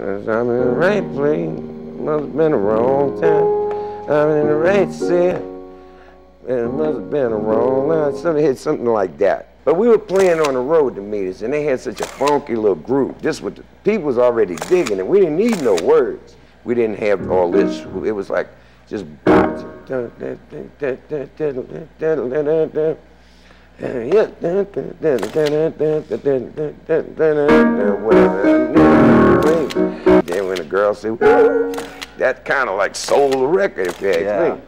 'Cause I'm in the right place, must have been the wrong time. I'm in the right set, it must have been the wrong line. Somebody had something like that. But we were playing on the road to meet us, and they had such a funky little group. Just what the people was already digging it. We didn't need no words. We didn't have all this. It was like just. Then when the girl said, that kind of like sold the record, if you ask me.